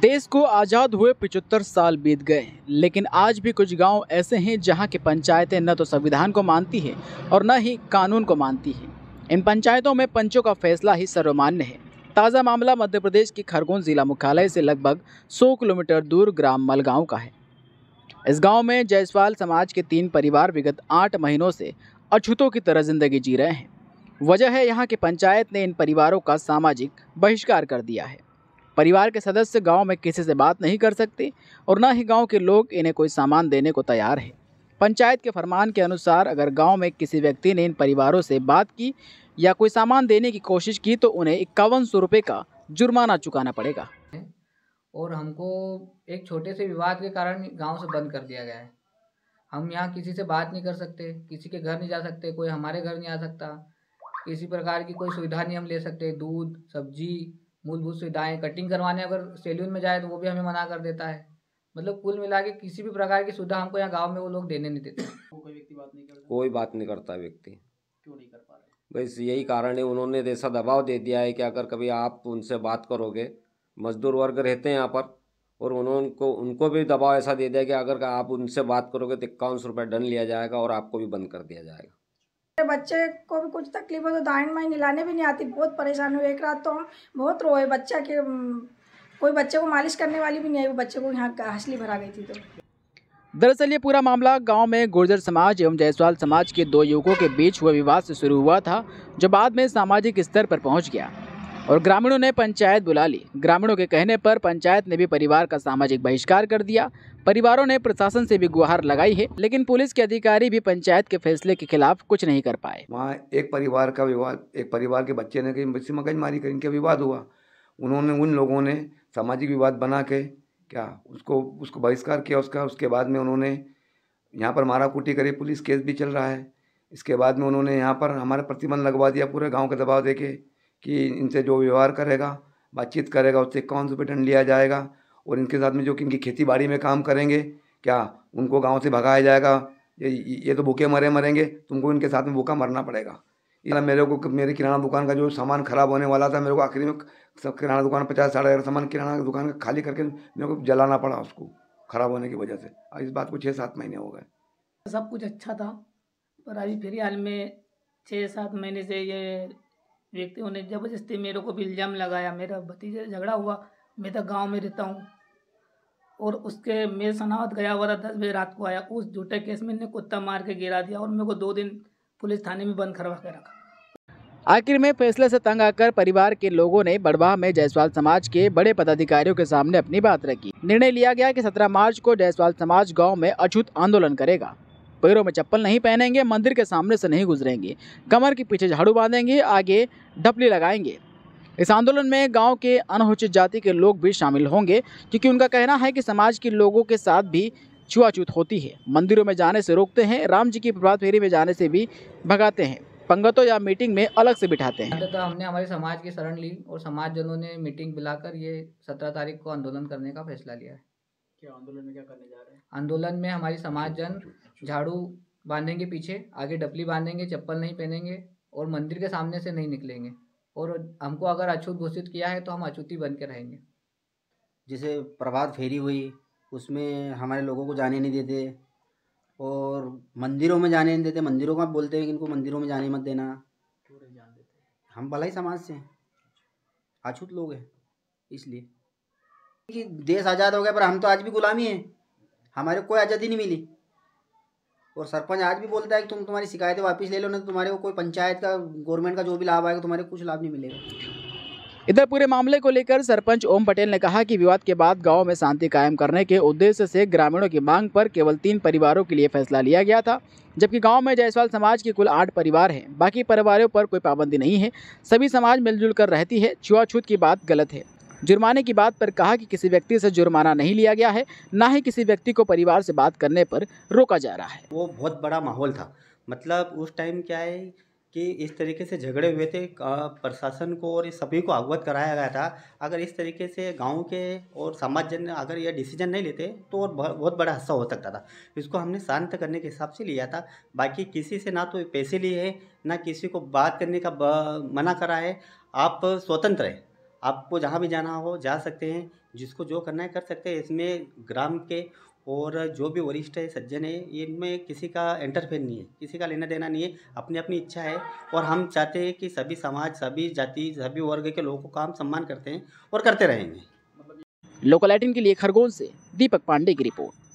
देश को आज़ाद हुए 75 साल बीत गए, लेकिन आज भी कुछ गांव ऐसे हैं जहां की पंचायतें न तो संविधान को मानती है और न ही कानून को मानती है। इन पंचायतों में पंचों का फैसला ही सर्वमान्य है। ताज़ा मामला मध्य प्रदेश के खरगोन जिला मुख्यालय से लगभग 100 किलोमीटर दूर ग्राम मलगांव का है। इस गाँव में जयसवाल समाज के 3 परिवार विगत 8 महीनों से अछूतों की तरह जिंदगी जी रहे हैं। वजह है यहाँ की पंचायत ने इन परिवारों का सामाजिक बहिष्कार कर दिया है। परिवार के सदस्य गांव में किसी से बात नहीं कर सकते और न ही गांव के लोग इन्हें कोई सामान देने को तैयार है। पंचायत के फरमान के अनुसार अगर गांव में किसी व्यक्ति ने इन परिवारों से बात की या कोई सामान देने की कोशिश की तो उन्हें 5100 रुपये का जुर्माना चुकाना पड़ेगा। और हमको एक छोटे से विवाद के कारण गाँव से बंद कर दिया गया है। हम यहाँ किसी से बात नहीं कर सकते, किसी के घर नहीं जा सकते, कोई हमारे घर नहीं आ सकता, किसी प्रकार की कोई सुविधा नहीं हम ले सकते। दूध, सब्जी, मूलभूत सुविधाएं, कटिंग करवाने अगर सैलून में जाए तो वो भी हमें मना कर देता है। मतलब कुल मिला के किसी भी प्रकार की सुविधा हमको यहाँ गांव में वो लोग देने नहीं देते। कोई बात नहीं करता व्यक्ति। क्यों नहीं कर पा रहे? बस यही कारण है, उन्होंने ऐसा दबाव दे दिया है कि अगर कभी आप उनसे बात करोगे, मजदूर वर्ग रहते हैं यहाँ पर, और उनको भी दबाव ऐसा दे दिया कि अगर आप उनसे बात करोगे तो 5100 रुपये दंड लिया जाएगा और आपको भी बंद कर दिया जाएगा। बच्चे को भी कुछ तकलीफ हो तो दाहिन माई नहलाने भी नहीं आती, बहुत परेशान हुए। एक रात तो हम बहुत रोए, बच्चा के कोई बच्चे को मालिश करने वाली भी नहीं आई, बच्चे को यहाँ हंसली भरा गई थी। तो दरअसल ये पूरा मामला गांव में गुर्जर समाज एवं जायसवाल समाज के 2 युवकों के बीच हुए विवाद से शुरू हुआ था, जो बाद में सामाजिक स्तर पर पहुँच गया और ग्रामीणों ने पंचायत बुला ली। ग्रामीणों के कहने पर पंचायत ने भी परिवार का सामाजिक बहिष्कार कर दिया। परिवारों ने प्रशासन से भी गुहार लगाई है, लेकिन पुलिस के अधिकारी भी पंचायत के फैसले के खिलाफ कुछ नहीं कर पाए। वहाँ एक परिवार का विवाद, एक परिवार के बच्चे ने कहीं मगजमारी कर इनके विवाद हुआ। उन्होंने उन लोगों ने सामाजिक विवाद बना के क्या उसको बहिष्कार किया उसका। उसके बाद में उन्होंने यहाँ पर माराकूटी करी, पुलिस केस भी चल रहा है। इसके बाद में उन्होंने यहाँ पर हमारा प्रतिबंध लगवा दिया, पूरे गाँव का दबाव दे के कि इनसे जो व्यवहार करेगा, बातचीत करेगा, उससे 5100 रुपये दंड लिया जाएगा। और इनके साथ में जो कि इनकी खेती बाड़ी में काम करेंगे क्या, उनको गांव से भगाया जाएगा। ये तो भूखे मरेंगे, तुमको इनके साथ में भूखा मरना पड़ेगा। इसलिए मेरे को मेरी किराना दुकान का जो सामान ख़राब होने वाला था, मेरे को आखिरी में सब किराना दुकान 50-60 हज़ार सामान किराना दुकान का खाली करके मेरे को जलाना पड़ा उसको, ख़राब होने की वजह से। इस बात को 6-7 महीने हो गए। सब कुछ अच्छा था, पर अभी फिलहाल में 6-7 महीने से ये व्यक्तियों ने ज़बरदस्ती मेरे को भी इल्ज़ाम लगाया। मेरा भतीजे झगड़ा हुआ, मैं तो गांव में रहता हूँ और उसके मैं सनावत गया हुआ था, 10 बजे रात को आया। उस झूठे केस में इन्हें कुत्ता मार के गिरा दिया और मेरे को 2 दिन पुलिस थाने में बंद करवा के रखा। आखिर में फैसले से तंग आकर परिवार के लोगों ने बड़वाह में जायसवाल समाज के बड़े पदाधिकारियों के सामने अपनी बात रखी। निर्णय लिया गया कि 17 मार्च को जायसवाल समाज गाँव में अछूत आंदोलन करेगा। पैरों में चप्पल नहीं पहनेंगे, मंदिर के सामने से नहीं गुजरेंगे, कमर के पीछे झाड़ू बांधेंगे, आगे ढपली लगाएंगे। इस आंदोलन में गांव के अनुसूचित जाति के लोग भी शामिल होंगे, क्योंकि उनका कहना है कि समाज के लोगों के साथ भी छुआछूत होती है। मंदिरों में जाने से रोकते हैं, राम जी की प्रभात फेरी में जाने से भी भगाते हैं, पंगतों या मीटिंग में अलग से बिठाते हैं। हमने हमारे समाज की शरण ली और समाजजनों ने मीटिंग बुलाकर ये 17 तारीख को आंदोलन करने का फैसला लिया है। क्या आंदोलन में क्या करने जा रहे हैं? आंदोलन में हमारी समाजजन झाड़ू बांधेंगे, पीछे आगे डपली बांधेंगे, चप्पल नहीं पहनेंगे और मंदिर के सामने से नहीं निकलेंगे। और हमको अगर अछूत घोषित किया है तो हम अछूती बन के रहेंगे। जैसे प्रभात फेरी हुई, उसमें हमारे लोगों को जाने नहीं देते और मंदिरों में जाने नहीं देते। मंदिरों का बोलते हैं कि इनको मंदिरों में जाने मत देना। क्यों नहीं जाने देते? हम भलाई समाज से हैं, अछूत लोग हैं, इसलिए कि देश आज़ाद हो गया पर हम तो आज भी गुलामी हैं, हमारे कोई आज़ादी नहीं मिली। और सरपंच आज भी बोलता है कि तुम तुम्हारी शिकायतें वापस ले लो, नहीं तो तुम्हारे को कोई पंचायत का गवर्नमेंट का जो भी लाभ आएगा तुम्हारे कुछ लाभ नहीं मिलेगा। इधर पूरे मामले को लेकर सरपंच ओम पटेल ने कहा कि विवाद के बाद गांव में शांति कायम करने के उद्देश्य से ग्रामीणों की मांग पर केवल 3 परिवारों के लिए फैसला लिया गया था, जबकि गाँव में जायसवाल समाज के कुल 8 परिवार हैं। बाकी परिवारों पर कोई पाबंदी नहीं है, सभी समाज मिलजुल कर रहती है। छुआछूत की बात गलत है। जुर्माने की बात पर कहा कि किसी व्यक्ति से जुर्माना नहीं लिया गया है, ना ही किसी व्यक्ति को परिवार से बात करने पर रोका जा रहा है। वो बहुत बड़ा माहौल था, मतलब उस टाइम क्या है कि इस तरीके से झगड़े हुए थे, प्रशासन को और सभी को अवगत कराया गया था। अगर इस तरीके से गांव के और समाजजन अगर यह डिसीजन नहीं लेते तो और बहुत बड़ा हादसा हो सकता था। इसको हमने शांत करने के हिसाब से लिया था। बाकी किसी से ना तो पैसे लिए है, ना किसी को बात करने का मना करा है। आप स्वतंत्र हैं, आपको जहाँ भी जाना हो जा सकते हैं, जिसको जो करना है कर सकते हैं। इसमें ग्राम के और जो भी वरिष्ठ है सज्जन है, इनमें किसी का इंटरफेयर नहीं है, किसी का लेना देना नहीं है, अपनी अपनी इच्छा है। और हम चाहते हैं कि सभी समाज, सभी जाति, सभी वर्ग के लोगों का हम सम्मान करते हैं और करते रहेंगे। लोकल18 के लिए खरगोन से दीपक पांडे की रिपोर्ट।